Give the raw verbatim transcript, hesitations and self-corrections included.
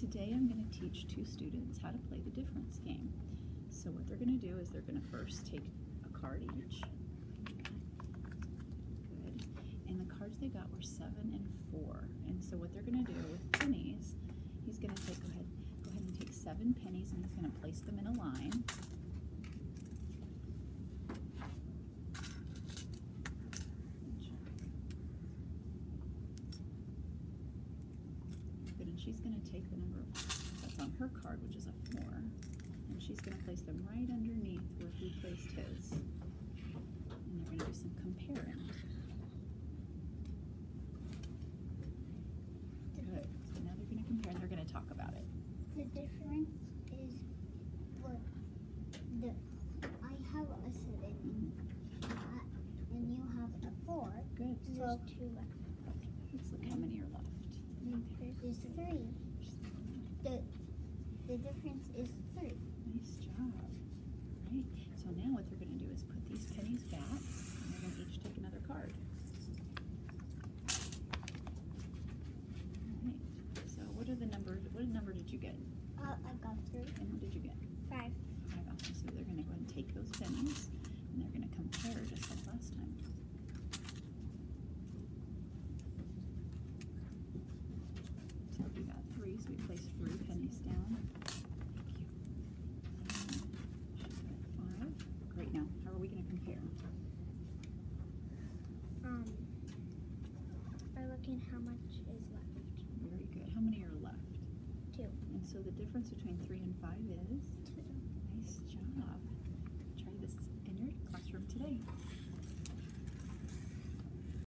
Today I'm going to teach two students how to play the difference game. So what they're going to do is they're going to first take a card each. Good. And the cards they got were seven and four. And so what they're going to do with pennies, he's going to take, go ahead, go ahead and take seven pennies and he's going to place them in a line. She's going to take the number that's on her card, which is a four, and she's going to place them right underneath where he placed his. And they're going to do some comparing. Good. So now they're going to compare and they're going to talk about it. The difference is what the, I have a seven and you have a four. Good. So two left. Let's look how many are left. There's three. The, the difference is three. Nice job. Right. So now what they're going to do is put these pennies back, and they're going to each take another card. All right. So what are the numbers? What number did you get? Uh, I got three. And what did you get? Five. Five. Also, so they're going to go ahead and take those pennies, and they're going to compare just like last time. So we place three pennies down. Thank you. She's got five. Great. Now, how are we going to compare? Um, by looking how much is left. Very good. How many are left? Two. And so the difference between three and five is? Two. Nice job. Try this in your classroom today.